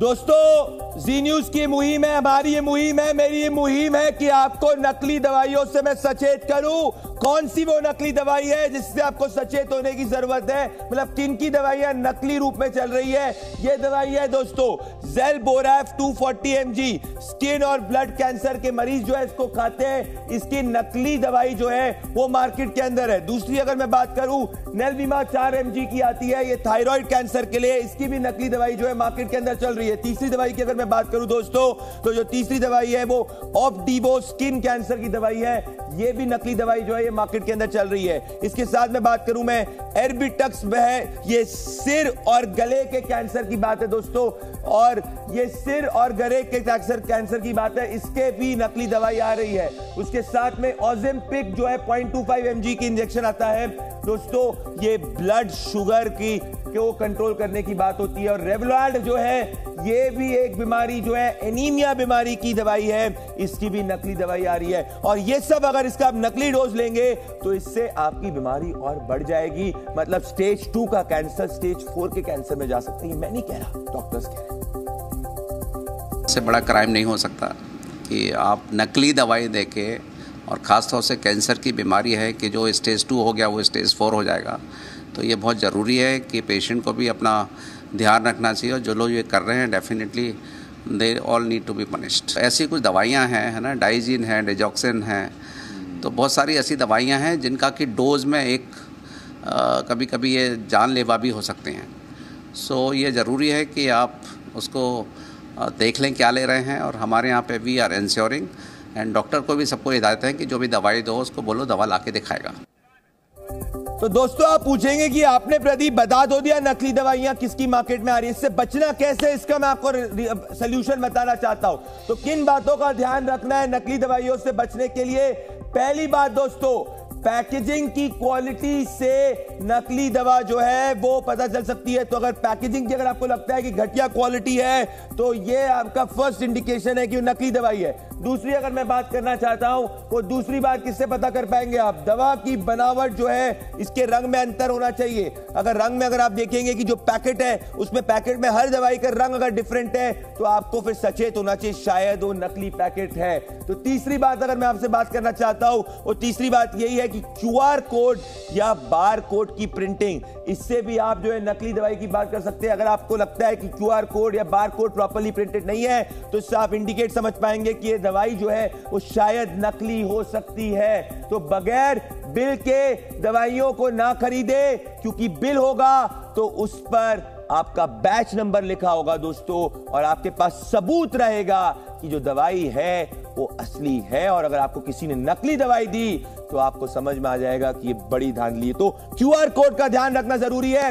दोस्तों, जी न्यूज की मुहिम है, हमारी ये मुहिम है, मेरी ये मुहिम है कि आपको नकली दवाइयों से मैं सचेत करूं। कौन सी वो नकली दवाई है जिससे आपको सचेत होने की जरूरत है, मतलब किन की दवाइयां नकली रूप में चल रही है। ये दवाई है दोस्तों जेल बोराफ 240 mg। स्किन और ब्लड कैंसर के मरीज जो है इसको खाते हैं। इसकी नकली दवाई जो है वो मार्केट के अंदर है। दूसरी अगर मैं बात करूं, नेल्बीमा 4 mg की आती है, ये थायराइड कैंसर के लिए, इसकी भी नकली दवाई जो है मार्केट के अंदर चल रही है। तीसरी दवाई की अगर मैं बात करूं दोस्तों, तो जो तीसरी दवाई है वो ओपडीवो स्किन कैंसर की दवाई है, ये भी नकली दवाई जो है ये मार्केट के अंदर चल रही है। इसके साथ में बात करूं मैं एर्बिटक्स है, ये सिर और गले के कैंसर की बात है दोस्तों, और ये सिर और गले के कैंसर की बात है, इसके भी नकली दवाई आ रही है। उसके साथ में ओजेम्पिक जो है 0.25 mg की इंजेक्शन आता है दोस्तों, ये ब्लड शुगर की को कंट्रोल करने की बात होती है। और रेवलार्ड जो है ये भी एक बीमारी जो है एनीमिया बीमारी की दवाई है, इसकी भी नकली दवाई आ रही है। और ये सब अगर इसका आप नकली डोज लेंगे तो इससे आपकी बीमारी और बढ़ जाएगी, मतलब स्टेज 2 का कैंसर स्टेज 4 के कैंसर में जा सकती है। मैं नहीं कह रहा, डॉक्टर्स कह रहे। इससे बड़ा क्राइम नहीं हो सकता कि आप नकली दवाई देके, और खासतौर से कैंसर की बीमारी है कि जो स्टेज 2 हो गया वो स्टेज 4 हो जाएगा। तो ये बहुत ज़रूरी है कि पेशेंट को भी अपना ध्यान रखना चाहिए, और जो लोग ये कर रहे हैं definitely they all need to be punished. ऐसी कुछ दवाइयाँ हैं, है ना, डाइजीन है, डिजॉक्सिन है, तो बहुत सारी ऐसी दवाइयाँ हैं जिनका कि डोज में एक कभी कभी ये जानलेवा भी हो सकते हैं। सो ये ज़रूरी है कि आप उसको देख लें क्या ले रहे हैं। और हमारे यहाँ पे we are ensuring, and doctor को भी सबको हिदायत है कि जो भी दवाई दो उसको बोलो दवा ला के दिखाएगा। तो दोस्तों, आप पूछेंगे कि आपने प्रदीप बता दो दिया नकली दवाइयां किसकी मार्केट में आ रही है, इससे बचना कैसे, इसका मैं आपको सलूशन बताना चाहता हूं। तो किन बातों का ध्यान रखना है नकली दवाइयों से बचने के लिए। पहली बात दोस्तों, पैकेजिंग की क्वालिटी से नकली दवा जो है वो पता चल सकती है। तो अगर पैकेजिंग की अगर आपको लगता है कि घटिया क्वालिटी है तो ये आपका फर्स्ट इंडिकेशन है कि नकली दवाई है। दूसरी अगर मैं बात करना चाहता हूं, तो दूसरी बात किससे पता कर पाएंगे आप, दवा की बनावट जो है इसके रंग में अंतर होना चाहिए। अगर रंग में अगर आप देखेंगे कि जो पैकेट है उसमें, पैकेट में हर दवाई का रंग अगर डिफरेंट है तो आपको फिर सचेत होना चाहिए, शायद वो नकली पैकेट है। तो तीसरी बात अगर मैं आपसे बात करना चाहता हूं, और तीसरी बात यही है कि QR कोड या बार कोड की प्रिंटिंग, इससे भी आप जो है नकली दवाई की बात कर सकते हैं। अगर आपको लगता है कि QR कोड या बार कोड प्रॉपरली प्रिंटेड नहीं है तो इससे आप इंडिकेट समझ पाएंगे कि ये दवाई जो है वो शायद नकली हो सकती है। तो बगैर बिल के दवाइयों को ना खरीदे, क्योंकि बिल होगा तो उस पर आपका बैच नंबर लिखा होगा दोस्तों, और आपके पास सबूत रहेगा कि जो दवाई है वो असली है। और अगर आपको किसी ने नकली दवाई दी तो आपको समझ में आ जाएगा कि ये बड़ी धांधली है। तो QR कोड का ध्यान रखना जरूरी है।